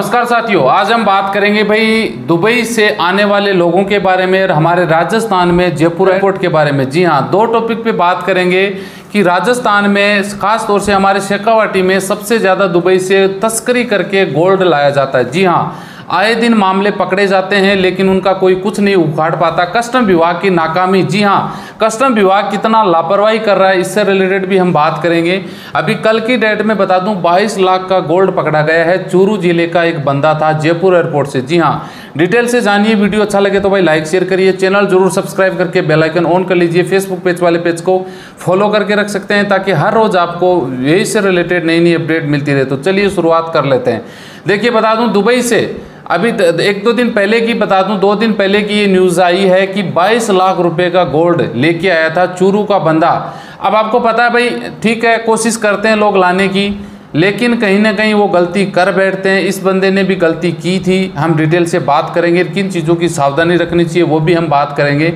नमस्कार साथियों, आज हम बात करेंगे भाई दुबई से आने वाले लोगों के बारे में और हमारे राजस्थान में जयपुर एयरपोर्ट के बारे में। जी हाँ, दो टॉपिक पे बात करेंगे कि राजस्थान में ख़ास तौर से हमारे शेखावाटी में सबसे ज़्यादा दुबई से तस्करी करके गोल्ड लाया जाता है। जी हाँ, आए दिन मामले पकड़े जाते हैं लेकिन उनका कोई कुछ नहीं उखाड़ पाता। कस्टम विभाग की नाकामी, जी हाँ, कस्टम विभाग कितना लापरवाही कर रहा है, इससे रिलेटेड भी हम बात करेंगे। अभी कल की डेट में बता दूं 22 लाख का गोल्ड पकड़ा गया है। चूरू जिले का एक बंदा था जयपुर एयरपोर्ट से। जी हाँ, डिटेल से जानिए। वीडियो अच्छा लगे तो भाई लाइक शेयर करिए, चैनल जरूर सब्सक्राइब करके बेल आइकन ऑन कर लीजिए। फेसबुक पेज वाले पेज को फॉलो करके रख सकते हैं ताकि हर रोज़ आपको यही से रिलेटेड नई नई अपडेट मिलती रहे। तो चलिए शुरुआत कर लेते हैं। देखिए बता दूँ दुबई से अभी दो दिन पहले की ये न्यूज़ आई है कि 22 लाख रुपए का गोल्ड लेके आया था चूरू का बंदा। अब आपको पता है भाई, ठीक है, कोशिश करते हैं लोग लाने की, लेकिन कहीं ना कहीं वो गलती कर बैठते हैं। इस बंदे ने भी गलती की थी। हम डिटेल से बात करेंगे किन चीज़ों की सावधानी रखनी चाहिए, वो भी हम बात करेंगे।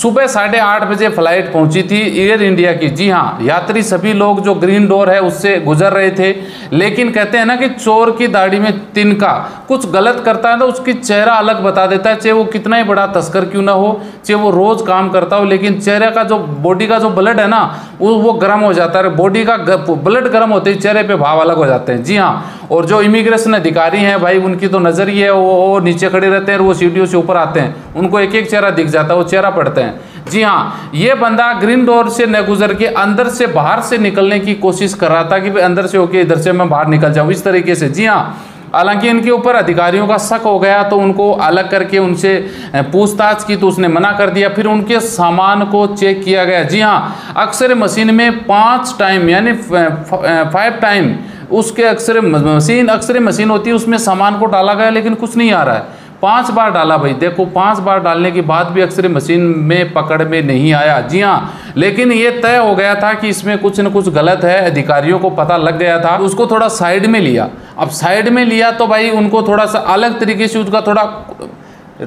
सुबह 8:30 बजे फ़्लाइट पहुंची थी एयर इंडिया की। जी हाँ, यात्री सभी लोग जो ग्रीन डोर है उससे गुजर रहे थे, लेकिन कहते हैं ना कि चोर की दाढ़ी में तिनका। कुछ गलत करता है तो उसकी चेहरा अलग बता देता है, चाहे वो कितना ही बड़ा तस्कर क्यों ना हो, चाहे वो रोज़ काम करता हो, लेकिन चेहरे का जो बॉडी का जो ब्लड है ना वो गर्म हो जाता है। बॉडी का ब्लड गर्म होते ही चेहरे पर भाव अलग हो जाते हैं। जी हाँ, और जो इमिग्रेशन अधिकारी हैं भाई, उनकी तो नज़र ही है, वो नीचे खड़े रहते हैं और वो सीढ़ियों से ऊपर आते हैं, उनको एक एक चेहरा दिख जाता है, वो चेहरा पड़ता है। जी हाँ, ये बंदा ग्रीन डोर से न गुजर के अंदर से बाहर से निकलने की कोशिश कर रहा था कि भाई अंदर से होके इधर से मैं बाहर निकल जाऊं, इस तरीके से। जी हाँ, हालांकि इनके ऊपर अधिकारियों का शक हो गया तो उनको अलग करके उनसे पूछताछ की तो उसने मना कर दिया। फिर उनके सामान को चेक किया गया। जी हाँ, अक्सर मशीन में 5 टाइम यानी 5 टाइम उसके अक्सर मशीन होती है, उसमें सामान को डाला गया लेकिन कुछ नहीं आ रहा है। 5 बार डाला भाई, देखो 5 बार डालने के बाद भी अक्सर मशीन में पकड़ में नहीं आया। जी हाँ, लेकिन ये तय हो गया था कि इसमें कुछ न कुछ गलत है, अधिकारियों को पता लग गया था। उसको थोड़ा साइड में लिया। अब साइड में लिया तो भाई उनको थोड़ा सा अलग तरीके से उसका थोड़ा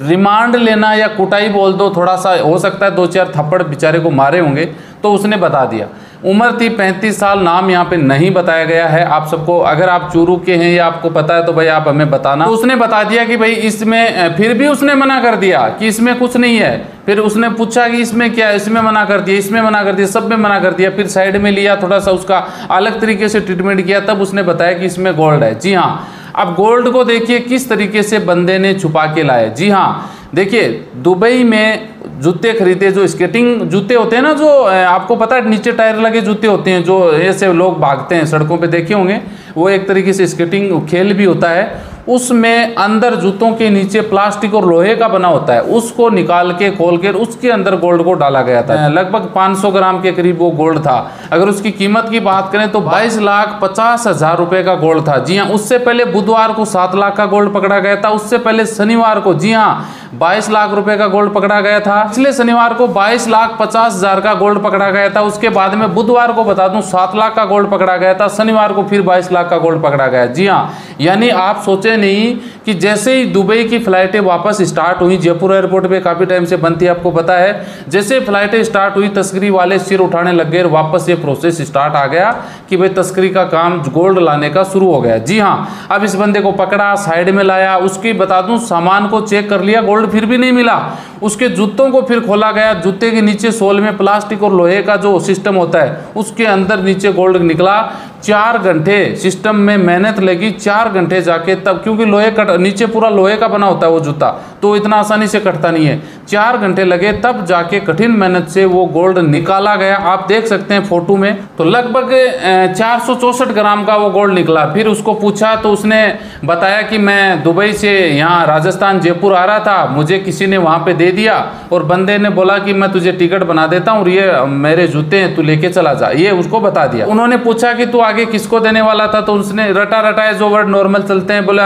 रिमांड लेना या कुटाई बोल दो, थोड़ा सा हो सकता है 2-4 थप्पड़ बेचारे को मारे होंगे, तो उसने बता दिया। उम्र थी 35 साल, नाम यहाँ पे नहीं बताया गया है। आप सबको, अगर आप चूरू के हैं या आपको पता है तो भाई आप हमें बताना। तो उसने बता दिया कि भाई इसमें, फिर भी उसने मना कर दिया कि इसमें कुछ नहीं है। फिर उसने पूछा कि इसमें क्या है, इसमें मना कर दिया, इसमें मना कर दिया, सब में मना कर दिया। फिर साइड में लिया, थोड़ा सा उसका अलग तरीके से ट्रीटमेंट किया, तब उसने बताया कि इसमें गोल्ड है। जी हाँ, अब गोल्ड को देखिए किस तरीके से बंदे ने छुपा के लाया। जी हाँ, देखिए दुबई में जूते खरीदे, जो स्केटिंग जूते होते हैं ना, जो आपको पता है नीचे टायर लगे जूते होते हैं, जो ऐसे लोग भागते हैं सड़कों पे देखे होंगे, वो एक तरीके से स्केटिंग खेल भी होता है। उसमें अंदर जूतों के नीचे प्लास्टिक और लोहे का बना होता है, उसको निकाल के खोल के उसके अंदर गोल्ड को डाला गया था। लगभग 500 ग्राम के करीब वो गोल्ड था। अगर उसकी कीमत की बात करें तो 22,50,000 रुपये का गोल्ड था। जी हाँ, उससे पहले बुधवार को 7 लाख का गोल्ड पकड़ा गया था। उससे पहले शनिवार को, जी हाँ, 22 लाख रुपये का गोल्ड पकड़ा गया था। पिछले शनिवार को 22,50,000 का गोल्ड पकड़ा गया था। उसके बाद में बुधवार को बता दूं 7 लाख का गोल्ड पकड़ा गया था। शनिवार को फिर 22 लाख का गोल्ड पकड़ा गया। जी हाँ, यानी आप सोचे नहीं कि जैसे ही दुबई की फ़्लाइटें वापस स्टार्ट हुई, जयपुर एयरपोर्ट पे काफ़ी टाइम से बंद थी, आपको पता है, जैसे फ़्लाइटें स्टार्ट हुई तस्करी वाले सिर उठाने लग गए और वापस ये प्रोसेस स्टार्ट आ गया कि भाई तस्करी का काम गोल्ड लाने का शुरू हो गया। जी हाँ, अब इस बंदे को पकड़ा, साइड में लाया, उसकी बता दूँ सामान को चेक कर लिया, गोल्ड फिर भी नहीं मिला। उसके जूतों को फिर खोला गया, जूते के नीचे सोल में प्लास्टिक और लोहे का जो सिस्टम होता है उसके अंदर नीचे गोल्ड निकला। 4 घंटे सिस्टम में मेहनत लगी, 4 घंटे जाके, तब क्योंकि लोहे कट, नीचे पूरा लोहे का बना होता है वो जूता, तो इतना आसानी से कटता नहीं है। 4 घंटे लगे तब जाके कठिन मेहनत से वो गोल्ड निकाला गया। आप देख सकते हैं फोटो में, तो लगभग 464 ग्राम का वो गोल्ड निकला। फिर उसको पूछा तो उसने बताया कि मैं दुबई से यहाँ राजस्थान जयपुर आ रहा था, मुझे किसी ने वहाँ पर दे दिया, और बंदे ने बोला कि मैं तुझे टिकट बना देता हूँ और ये मेरे जूते हैं, तू लेके चला जा, ये उसको बता दिया। उन्होंने पूछा कि तू आगे किसको देने वाला था, तो उसने रटा रटाए जो वर्ड नॉर्मल चलते हैं बोला,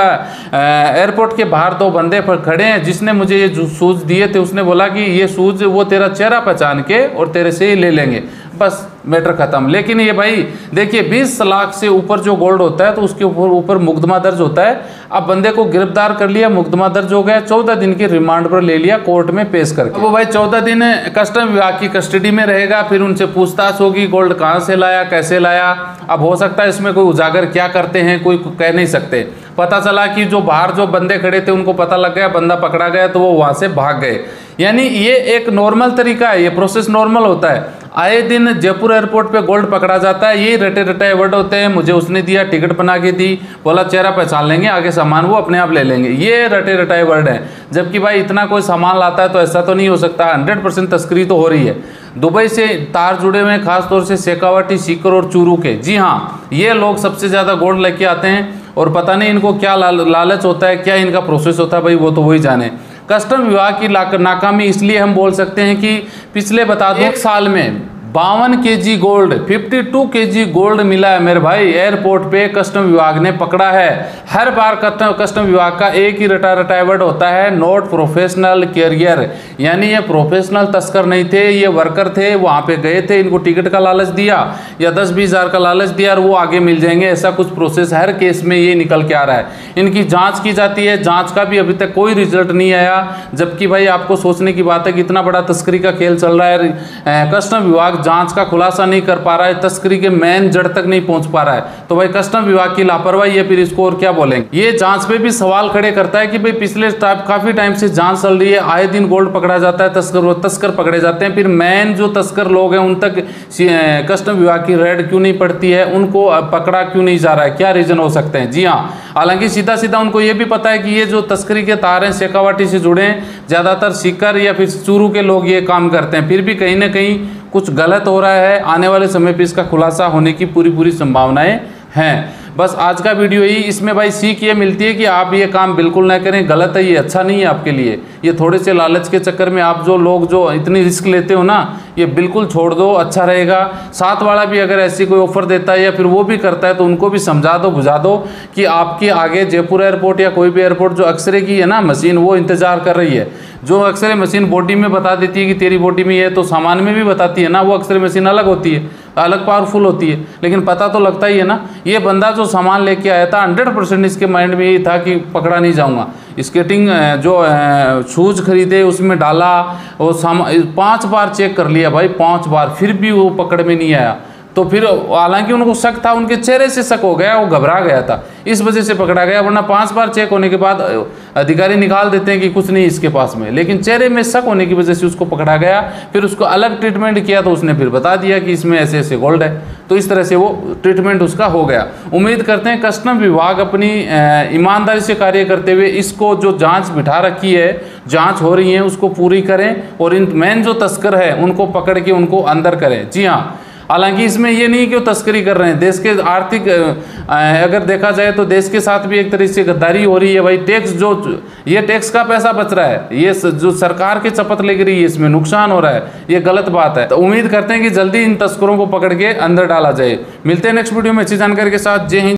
एयरपोर्ट के बाहर 2 बंदे पर खड़े हैं, जिसने मुझे ये शूज़ दिए थे उसने बोला कि ये शूज़ वो तेरा चेहरा पहचान के और तेरे से ही ले लेंगे। बस मैटर ख़त्म। लेकिन ये भाई देखिए 20 लाख से ऊपर जो गोल्ड होता है तो उसके ऊपर मुकदमा दर्ज होता है। अब बंदे को गिरफ्तार कर लिया, मुकदमा दर्ज हो गया, 14 दिन की रिमांड पर ले लिया कोर्ट में पेश करके। वो भाई 14 दिन कस्टम विभाग की कस्टडी में रहेगा, फिर उनसे पूछताछ होगी गोल्ड कहाँ से लाया, कैसे लाया। अब हो सकता है इसमें कोई उजागर क्या करते हैं, कोई कह नहीं सकते। पता चला कि जो बाहर जो बंदे खड़े थे उनको पता लग गया, बंदा पकड़ा गया तो वो वहाँ से भाग गए। यानी ये एक नॉर्मल तरीका है, ये प्रोसेस नॉर्मल होता है। आए दिन जयपुर एयरपोर्ट पे गोल्ड पकड़ा जाता है, यही रटे रटे वर्ड होते हैं, मुझे उसने दिया, टिकट बना के दी, बोला चेहरा पहचान लेंगे, आगे सामान वो अपने आप ले लेंगे, ये रटे रटे वर्ड है। जबकि भाई इतना कोई सामान लाता है तो ऐसा तो नहीं हो सकता, 100% तस्करी तो हो रही है। दुबई से तार जुड़े हुए हैं, खासतौर से शेखावाटी, सीकर और चूरू के। जी हाँ, ये लोग सबसे ज़्यादा गोल्ड लेके आते हैं और पता नहीं इनको क्या लालच होता है, क्या इनका प्रोसेस होता है, भाई वो तो वही जाने। कस्टम विभाग की नाकामी इसलिए हम बोल सकते हैं कि पिछले बता दो एक साल में 52 केजी गोल्ड, 52 केजी गोल्ड मिला है मेरे भाई, एयरपोर्ट पे कस्टम विभाग ने पकड़ा है। हर बार कस्टम विभाग का एक ही रटा रटा वर्ड होता है, नॉट प्रोफेशनल कैरियर। यानी ये प्रोफेशनल तस्कर नहीं थे, ये वर्कर थे, वहाँ पे गए थे, इनको टिकट का लालच दिया या 10-20 हज़ार का लालच दिया और वो आगे मिल जाएंगे। ऐसा कुछ प्रोसेस हर केस में ये निकल के आ रहा है। इनकी जाँच की जाती है, जाँच का भी अभी तक कोई रिजल्ट नहीं आया। जबकि भाई आपको सोचने की बात है कि इतना बड़ा तस्करी का खेल चल रहा है, कस्टम विभाग जांच का खुलासा नहीं कर पा रहा है, तस्करी के मेन जड़ तक नहीं पहुंच पा रहा है। तो भाई कस्टम विभाग की लापरवाही है, फिर इसको और क्या बोलेंगे। ये जांच पे भी सवाल खड़े करता है कि भाई पिछले काफी टाइम से जांच चल रही है, आए दिन गोल्ड पकड़ा जाता है, तस्कर पकड़े जाते हैं, फिर मेन जो तस्कर लोग हैं उन तक कस्टम विभाग की रेड क्यों नहीं पड़ती है, उनको पकड़ा क्यों नहीं जा रहा है, क्या रीजन हो सकते हैं। जी हाँ, हालांकि सीधा सीधा उनको ये भी पता है कि ये जो तस्करी के तार हैं शेखावाटी से जुड़े हैं, ज्यादातर सीकर या फिर चूरू के लोग ये काम करते हैं, फिर भी कहीं ना कहीं कुछ गलत हो रहा है। आने वाले समय पे इसका खुलासा होने की पूरी संभावनाएं हैं। बस आज का वीडियो ही इसमें भाई सीख ये मिलती है कि आप ये काम बिल्कुल ना करें, गलत है, ये अच्छा नहीं है आपके लिए। ये थोड़े से लालच के चक्कर में आप जो लोग जो इतनी रिस्क लेते हो ना, ये बिल्कुल छोड़ दो, अच्छा रहेगा। साथ वाला भी अगर ऐसी कोई ऑफर देता है या फिर वो भी करता है तो उनको भी समझा दो, बुझा दो कि आपके आगे जयपुर एयरपोर्ट या कोई भी एयरपोर्ट जो एक्सरे की है ना मशीन, वो इंतज़ार कर रही है। जो एक्सरे मशीन बॉडी में बता देती है कि तेरी बॉडी में ये तो सामान में भी बताती है ना, वो एक्सरे मशीन अलग होती है, अलग पावरफुल होती है, लेकिन पता तो लगता ही है ना। ये बंदा जो सामान लेके आया था 100% इसके माइंड में यही था कि पकड़ा नहीं जाऊंगा। स्केटिंग जो शूज़ खरीदे उसमें डाला और 5 बार चेक कर लिया भाई, 5 बार, फिर भी वो पकड़ में नहीं आया। तो फिर हालांकि उनको शक था, उनके चेहरे से शक हो गया, वो घबरा गया था, इस वजह से पकड़ा गया। वरना 5 बार चेक होने के बाद अधिकारी निकाल देते हैं कि कुछ नहीं इसके पास में, लेकिन चेहरे में शक होने की वजह से उसको पकड़ा गया। फिर उसको अलग ट्रीटमेंट किया तो उसने फिर बता दिया कि इसमें ऐसे ऐसे गोल्ड है, तो इस तरह से वो ट्रीटमेंट उसका हो गया। उम्मीद करते हैं कस्टम विभाग अपनी ईमानदारी से कार्य करते हुए इसको जो जाँच बिठा रखी है, जाँच हो रही है, उसको पूरी करें और इन मेन जो तस्कर है उनको पकड़ के उनको अंदर करें। जी हाँ, हालांकि इसमें ये नहीं कि वो तस्करी कर रहे हैं, देश के आर्थिक अगर देखा जाए तो देश के साथ भी एक तरह से गद्दारी हो रही है भाई। टैक्स जो ये टैक्स का पैसा बच रहा है, ये जो सरकार के चपत लग रही है, इसमें नुकसान हो रहा है, ये गलत बात है। तो उम्मीद करते हैं कि जल्दी इन तस्करों को पकड़ के अंदर डाला जाए। मिलते हैं नेक्स्ट वीडियो में अच्छी जानकारी के साथ। जय हिंद।